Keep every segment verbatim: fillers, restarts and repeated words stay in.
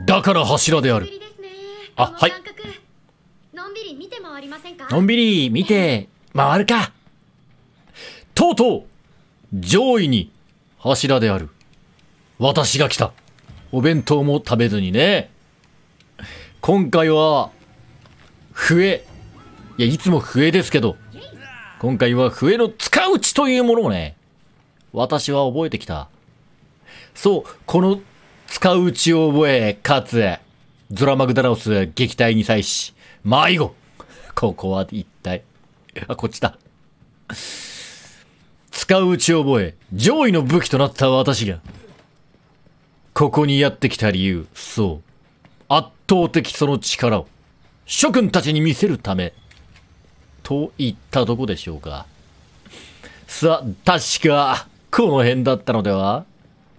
だから柱である。あ、はい。のんびり見て回りませんか？のんびり見て回るか。とうとう上位に柱である私が来た。お弁当も食べずにね。今回は笛、いやいつも笛ですけど、今回は笛の使うちというものをね、私は覚えてきた。そう、この使うちを覚え、かつゾラマグダラオス撃退に際し迷子。ここは一体、あ、こっちだ。使うちを覚え、上位の武器となった私がここにやってきた理由、そう、圧倒的その力を諸君たちに見せるためといったとこでしょうか。さあ、確かこの辺だったのでは。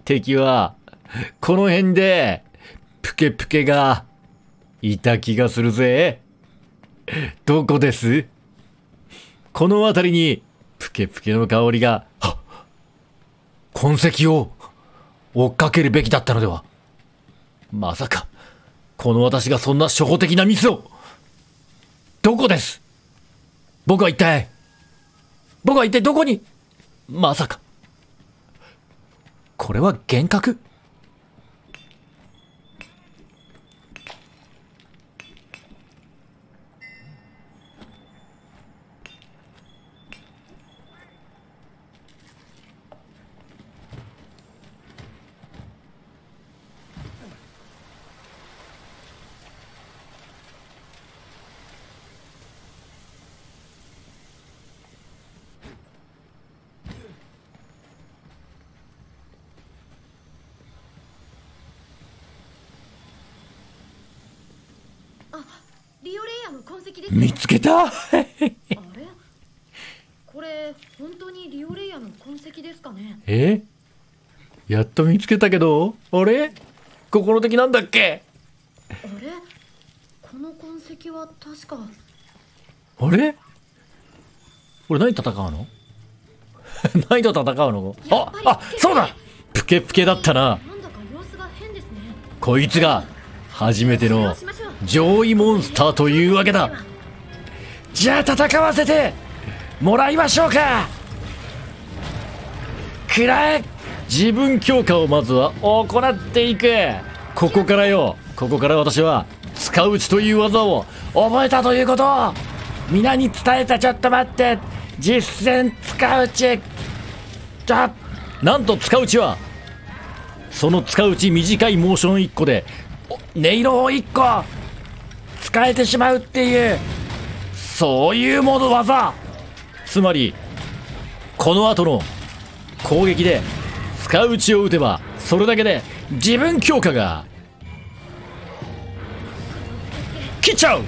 敵はこの辺でプケプケがいた気がするぜ。どこです？この辺りにプケプケの香りが、はっ、痕跡を追っかけるべきだったのでは。まさか、この私がそんな初歩的なミスを。どこです？僕は一体、僕は一体どこに。まさか、これは幻覚？見つけた。あれ、これ本当にリオレイヤの痕跡ですかね？え、やっと見つけたけど、あれ、ここの敵なんだっけ？あれ、この痕跡は確か、あれ、これ何戦うの？何と戦うの？あ、あ、そうだ、プケプケだったな。なんだか様子が変ですね。こいつが初めての上位モンスターというわけだ。じゃあ戦わせてもらいましょうか。くらえ、自分強化をまずは行っていく。ここからよ、ここから私は使うちという技を覚えたということを皆に伝えた。ちょっと待って、実践使うち。じゃあ、なんと使うちはその使うち短いモーションいっこで音色をいっこ使えてしまうっていう、そういうもの技。つまりこの後の攻撃で使うちを打てば、それだけで自分強化が来ちゃう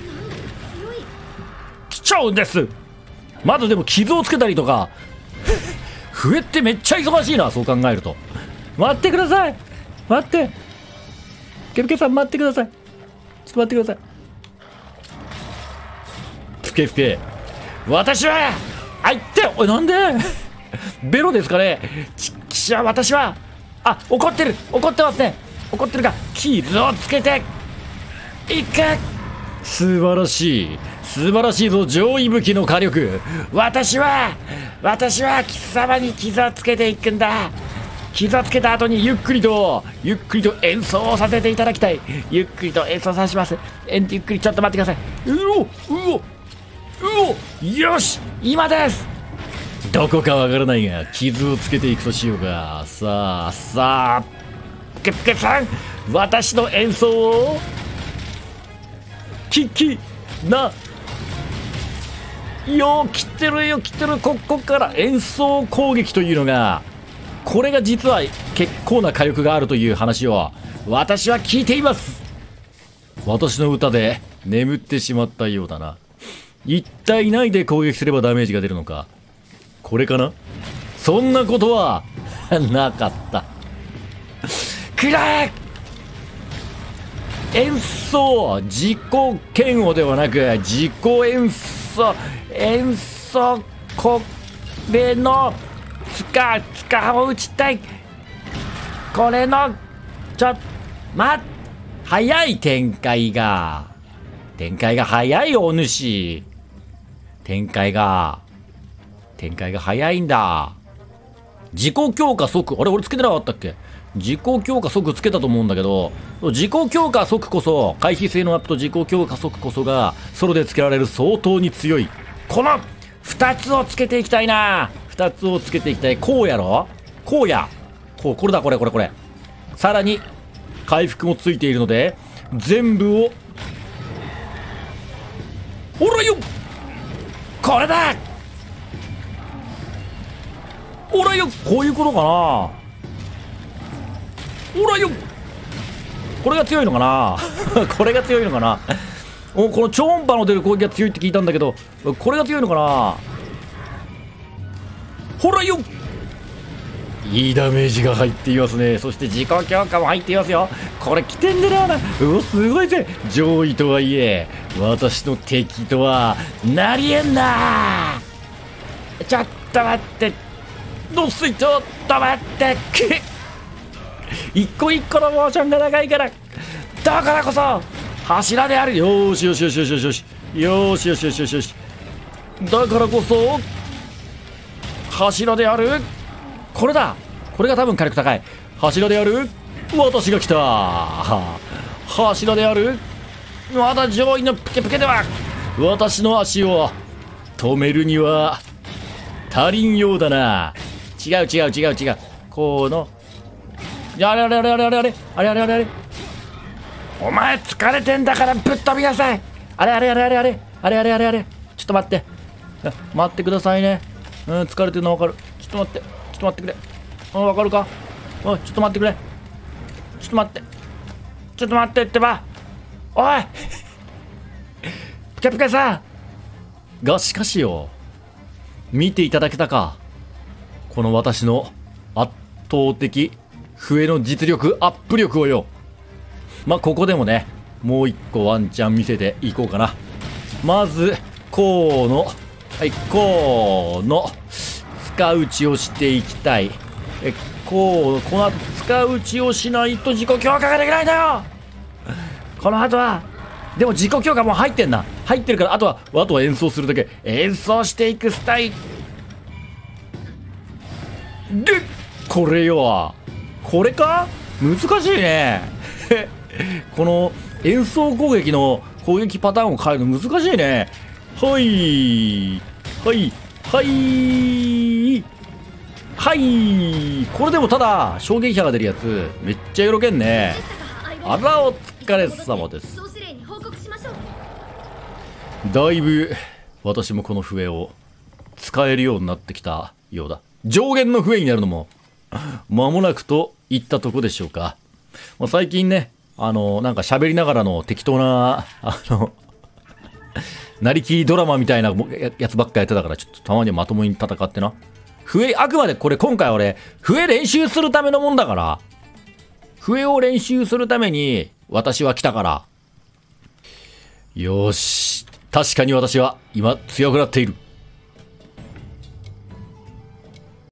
来ちゃうんです。まずでも傷をつけたりとか笛ってめっちゃ忙しいな、そう考えると。待ってください、待って、プケプケさん待ってください、ちょっと待ってください。プケプケ、私は、あいって、おい、なんでベロですかね。ちっしゃ、私は、あ、怒ってる、怒ってますね、怒ってるか。傷をつけていく。素晴らしい、素晴らしいぞ、上位武器の火力。私は、私は貴様に傷をつけていくんだ。膝つけた後にゆっくりとゆっくりと演奏をさせていただきたい。ゆっくりと演奏させます。えんゆっくり、ちょっと待ってください。うおうおうお、よし、今です。どこかわからないが傷をつけていくとしようか。さあさあ、プケプケさん、私の演奏を聞きなよ。来てるよ、来てる。ここから演奏攻撃というのが、これが実は結構な火力があるという話を私は聞いています。私の歌で眠ってしまったようだな。一体何で攻撃すればダメージが出るのか、これかな。そんなことはなかった。くらえ、演奏、自己嫌悪ではなく自己演奏、演奏、これのつか、つかを打ちたい。これの、ちょ、ま、早い展開が。展開が早いお主。展開が。展開が早いんだ。自己強化即。あれ俺つけてなかったっけ？自己強化即つけたと思うんだけど、自己強化即こそ、回避性のアップと自己強化即こそが、ソロでつけられる相当に強い。この二つをつけていきたいな。二つをつけていきたい。こうやろ？こうや。こう、これだ、これ、これ、これ。さらに、回復もついているので、全部を、おらよ！これだ！おらよ！こういうことかな？おらよ！これが強いのかなこれが強いのかなお、この超音波の出る攻撃が強いって聞いたんだけど、これが強いのかな。ほらよ！いいダメージが入っていますね。そして自己強化も入っていますよ。これ起点でな。うお、すごいぜ。上位とはいえ、私の敵とは、なりえんな。ちょっと待って。どうすい、ちょっと待って。け一個一個のモーションが長いから、だからこそ柱である。よしよしよしよしよしよしよしよしよしよしよし、だからこそ柱である。これだ、これが多分火力高い柱である。私が来た柱である。まだ上位のプケプケでは私の足を止めるには足りんようだな。違う違う違う違う、このあれあれあれあれあれあれあれあれあれあれ、お前疲れてんだからぶっ飛びなさい。あれあれあれあれあれあれあれあれあれ、ちょっと待って、待ってくださいね。うん、疲れてるの分かる。ちょっと待って、ちょっと待ってくれ。うん、分かるか。おい、ちょっと待ってくれ。ちょっと待って、ちょっと待ってってば。おいぷかぷかさんが、しかしよ、見ていただけたか、この私の圧倒的笛の実力アップ力をよ。まあ、ここでもね、もう一個ワンチャン見せていこうかな。まず、こうの、はい、こうの、使う打ちをしていきたい。え、こう、この後、使う打ちをしないと自己強化ができないんだよ！この後は、でも自己強化もう入ってんな。入ってるから、あとは、あとは演奏するだけ。演奏していくスタイル。で、これよ。これか？難しいね。この演奏攻撃の攻撃パターンを変えるの難しいね。はい。はい。はい。はい。これでもただ、衝撃波が出るやつ、めっちゃよろけんね。あら、お疲れ様です。だいぶ、私もこの笛を使えるようになってきたようだ。上限の笛になるのも、間もなくといったとこでしょうか。まあ、最近ね、あの、なんか喋りながらの適当な、あの、なりきりドラマみたいなやつばっかやってたから、ちょっとたまにはまともに戦ってな。笛、あくまでこれ今回俺、笛練習するためのもんだから。笛を練習するために、私は来たから。よし。確かに私は今強くなっている。